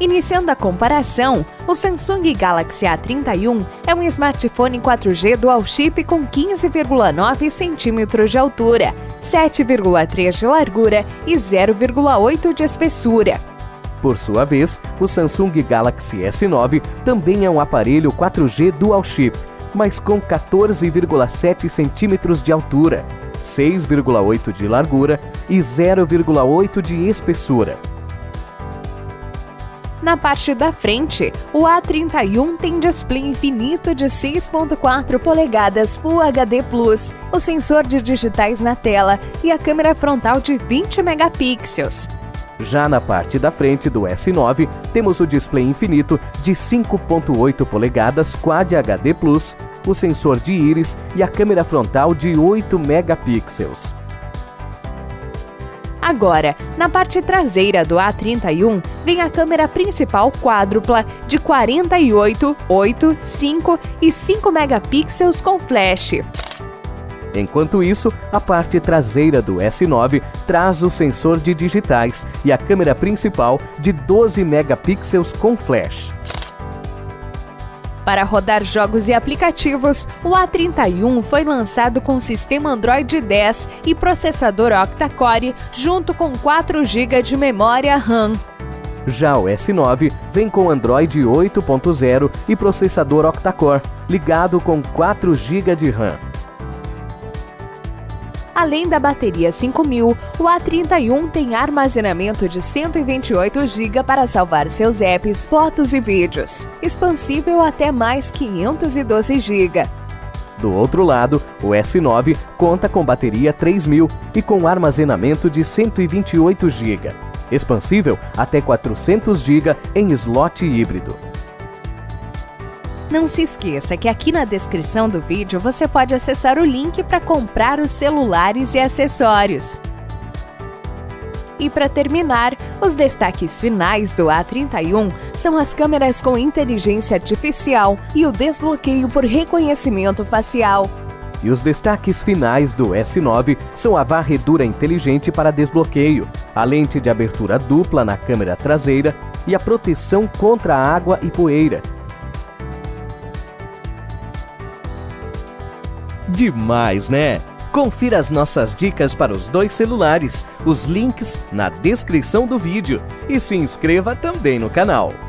Iniciando a comparação, o Samsung Galaxy A31 é um smartphone 4G dual chip com 15,9 cm de altura, 7,3 de largura e 0,8 de espessura. Por sua vez, o Samsung Galaxy S9 também é um aparelho 4G dual chip, mas com 14,7 cm de altura, 6,8 de largura e 0,8 de espessura. Na parte da frente, o A31 tem display infinito de 6,4 polegadas Full HD+, o sensor de digitais na tela e a câmera frontal de 20 megapixels. Já na parte da frente do S9, temos o display infinito de 5,8 polegadas Quad HD+, o sensor de íris e a câmera frontal de 8 megapixels. Agora, na parte traseira do A31, vem a câmera principal quádrupla de 48, 8, 5 e 5 megapixels com flash. Enquanto isso, a parte traseira do S9 traz o sensor de digitais e a câmera principal de 12 megapixels com flash. Para rodar jogos e aplicativos, o A31 foi lançado com sistema Android 10 e processador Octa-Core, junto com 4 GB de memória RAM. Já o S9 vem com Android 8.0 e processador Octa-Core, ligado com 4 GB de RAM. Além da bateria 5000, o A31 tem armazenamento de 128 GB para salvar seus apps, fotos e vídeos, expansível até mais 512 GB. Do outro lado, o S9 conta com bateria 3000 e com armazenamento de 128 GB, expansível até 400 GB em slot híbrido. Não se esqueça que aqui na descrição do vídeo você pode acessar o link para comprar os celulares e acessórios. E para terminar, os destaques finais do A31 são as câmeras com inteligência artificial e o desbloqueio por reconhecimento facial. E os destaques finais do S9 são a varredura inteligente para desbloqueio, a lente de abertura dupla na câmera traseira e a proteção contra água e poeira. Demais, né? Confira as nossas dicas para os dois celulares, os links na descrição do vídeo e se inscreva também no canal.